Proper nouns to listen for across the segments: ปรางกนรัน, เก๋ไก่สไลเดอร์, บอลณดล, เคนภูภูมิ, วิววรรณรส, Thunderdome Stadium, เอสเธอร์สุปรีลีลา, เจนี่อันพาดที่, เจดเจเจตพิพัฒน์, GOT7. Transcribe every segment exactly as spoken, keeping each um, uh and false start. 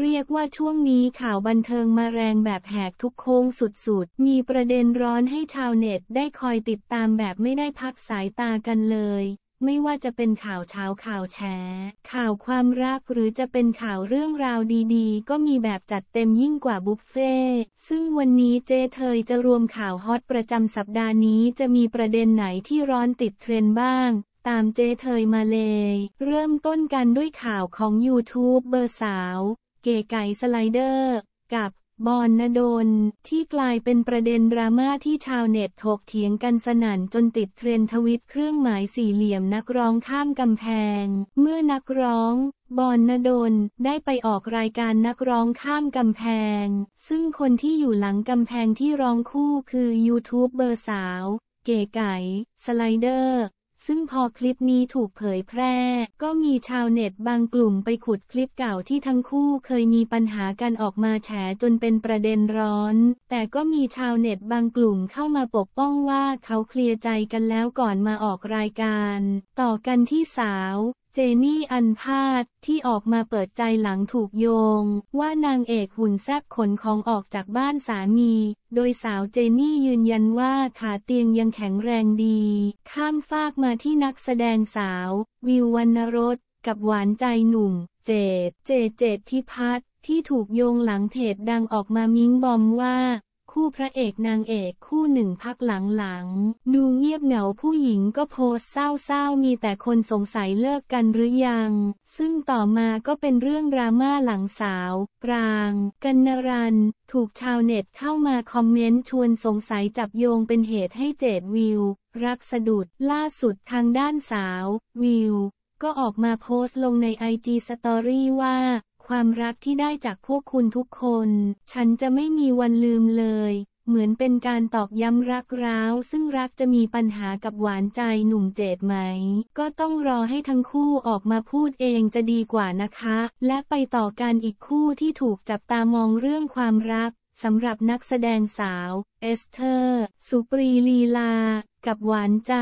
เรียกว่าช่วงนี้ข่าวบันเทิงมาแรงแบบแหกทุกโค้งสุดๆมีประเด็นร้อนให้ชาวเน็ตได้คอยติดตามแบบไม่ได้พักสายตากันเลยไม่ว่าจะเป็นข่าวเช้าข่าวแฉข่าวความรักหรือจะเป็นข่าวเรื่องราวดีๆก็มีแบบจัดเต็มยิ่งกว่าบุฟเฟ่ซึ่งวันนี้เจเธยจะรวมข่าวฮอตประจำสัปดาห์นี้จะมีประเด็นไหนที่ร้อนติดเทรนด์บ้างตามเจเธยมาเลยเริ่มต้นกันด้วยข่าวของยูทูบเบอร์สาวเก๋ไก่สไลเดอร์กับบอลณดลที่กลายเป็นประเด็นดราม่าที่ชาวเน็ตถกเถียงกันสนั่นจนติดเทรนด์ทวิตเครื่องหมายสี่เหลี่ยมนักร้องข้ามกำแพงเมื่อนักร้องบอลณดลได้ไปออกรายการนักร้องข้ามกำแพงซึ่งคนที่อยู่หลังกำแพงที่ร้องคู่คือยูทูบเบอร์สาวเก๋ไก่สไลเดอร์ซึ่งพอคลิปนี้ถูกเผยแพร่ก็มีชาวเน็ตบางกลุ่มไปขุดคลิปเก่าที่ทั้งคู่เคยมีปัญหากันออกมาแฉจนเป็นประเด็นร้อนแต่ก็มีชาวเน็ตบางกลุ่มเข้ามาปกป้องว่าเขาเคลียร์ใจกันแล้วก่อนมาออกรายการต่อกันที่สาวเจนี่อันพาดที่ออกมาเปิดใจหลังถูกโยงว่านางเอกหุ่นแซ่บขนของออกจากบ้านสามีโดยสาวเจนี่ยืนยันว่าขาเตียงยังแข็งแรงดีข้ามฟากมาที่นักแสดงสาววิววรรณรสกับหวานใจหนุ่มเจดเจเจตพิพัฒน์ที่ถูกโยงหลังเพจดังออกมามิ้งบอมว่าคู่พระเอกนางเอกคู่หนึ่งพักหลังๆดูเงียบเหงาผู้หญิงก็โพสเศร้าๆมีแต่คนสงสัยเลิกกันหรือยังซึ่งต่อมาก็เป็นเรื่องดราม่าหลังสาวปรางกนรันถูกชาวเน็ตเข้ามาคอมเมนต์ชวนสงสัยจับโยงเป็นเหตุให้เจดวิวรักสะดุดล่าสุดทางด้านสาววิวก็ออกมาโพสต์ลงใน ไอ จี Story ว่าความรักที่ได้จากพวกคุณทุกคนฉันจะไม่มีวันลืมเลยเหมือนเป็นการตอกย้ำรักร้าวซึ่งรักจะมีปัญหากับหวานใจหนุ่มเจดไหมก็ต้องรอให้ทั้งคู่ออกมาพูดเองจะดีกว่านะคะและไปต่อกันอีกคู่ที่ถูกจับตามองเรื่องความรักสำหรับนักแสดงสาวเอสเธอร์สุปรีลีลากับหวานใจ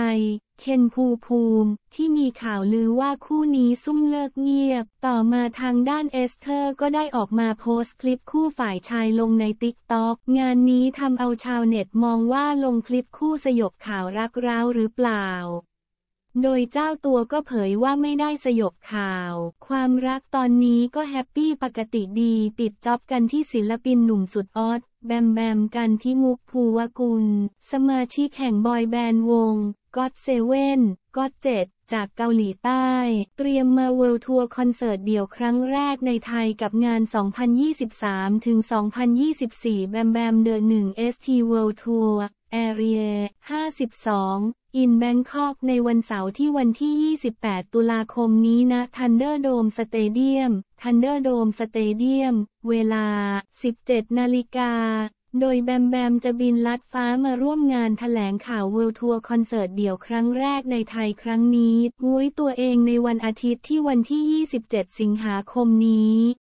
เคนภูภูมิที่มีข่าวลือว่าคู่นี้ซุ่มเลิกเงียบต่อมาทางด้านเอสเธอร์ก็ได้ออกมาโพสต์คลิปคู่ฝ่ายชายลงใน ติ๊กต็อก งานนี้ทำเอาชาวเน็ตมองว่าลงคลิปคู่สยบข่าวรักร้าวหรือเปล่าโดยเจ้าตัวก็เผยว่าไม่ได้สยบข่าวความรักตอนนี้ก็แฮปปี้ปกติดีปิดจ็อบกันที่ศิลปินหนุ่มสุดออดแบมแบมกันที่มุกภูวกุลสมาชิกแห่งบอยแบนด์วงก็อดเซเว่นก็อดเจ็ดจากเกาหลีใต้เตรียมมาเวิลด์ทัวร์คอนเสิร์ตเดี่ยวครั้งแรกในไทยกับงาน สองพันยี่สิบสามถึงสองพันยี่สิบสี่ แบมแบม The วัน เอส ที World Tour เอเรีย ห้าสิบสองin Bangkok ในวันเสาร์ที่วันที่ยี่สิบแปดตุลาคมนี้ณ Thunderdome Stadium Thunderdome Stadium เวลา สิบเจ็ดนาฬิกาโดยแบมแบมจะบินลัดฟ้ามาร่วมงานแถลงข่าว World Tour คอนเสิร์ตเดี่ยวครั้งแรกในไทยครั้งนี้ด้วยตัวเองในวันอาทิตย์ที่วันที่ยี่สิบเจ็ดสิงหาคมนี้